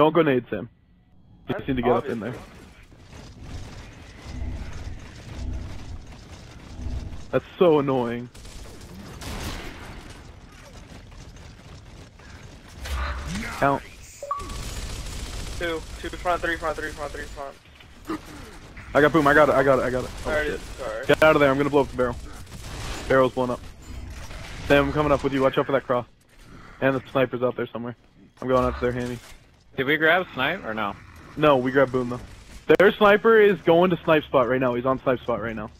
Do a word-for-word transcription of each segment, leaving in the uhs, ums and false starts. No grenades, Sam. You just need to get up in there. That's so annoying. Count. Two. Two front, three front, three front, three front. I got boom, I got it, I got it, I got it. Oh, shit. Sorry. Get out of there, I'm gonna blow up the barrel. Barrel's blown up. Sam, I'm coming up with you, watch out for that cross. And the sniper's out there somewhere. I'm going up to their handy. Did we grab snipe or no? No, we grabbed boom though. Their sniper is going to snipe spot right now, he's on snipe spot right now.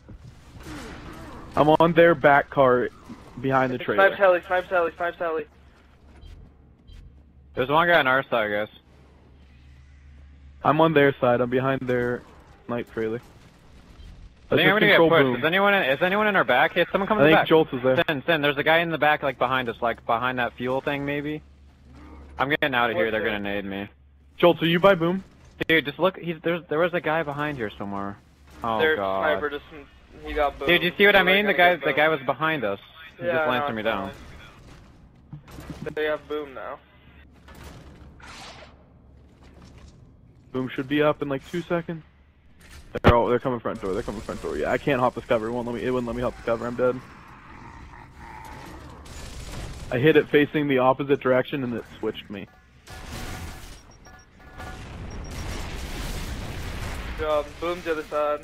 I'm on their back car behind the trailer. Snipe tally, snipe tally, snipe tally. There's one guy on our side, guys. I'm on their side, I'm behind their snipe trailer. I think I'm gonna get pushed. Is anyone, in, is anyone in our back? Hey, someone comes in the back. I think Joltz is there. Sin, Sin, there's a guy in the back, like behind us, like behind that fuel thing, maybe. I'm getting out of here, they're gonna nade me. Joltz, are you by boom? Dude, just look, he's, there's, there was a guy behind here somewhere. Oh, their God. Their sniper just. He got boom. Dude, you see what I mean? The guy, the guy was behind us. He yeah, just lanced no, me down. They have boom now. Boom should be up in like two seconds. They're all, they're coming front door. They're coming front door. Yeah, I can't hop this cover. It won't let me. It wouldn't let me hop the cover. I'm dead. I hit it facing the opposite direction and it switched me. Good job. Boom to the side.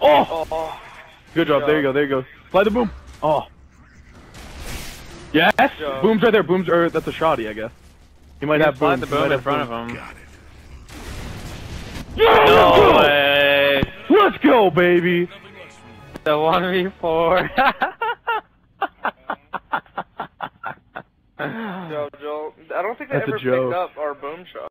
Oh! Oh! Good job. Good job, there you go, there you go. Slide the boom! Oh! Yes! Boom's right there, boom's, or that's a shoddy, I guess. He might you have boom. Slide the boom in front boom. of him. Got it. Yeah, no way! Let's go, baby! The one v four. I don't think they that's ever picked up our boom shot.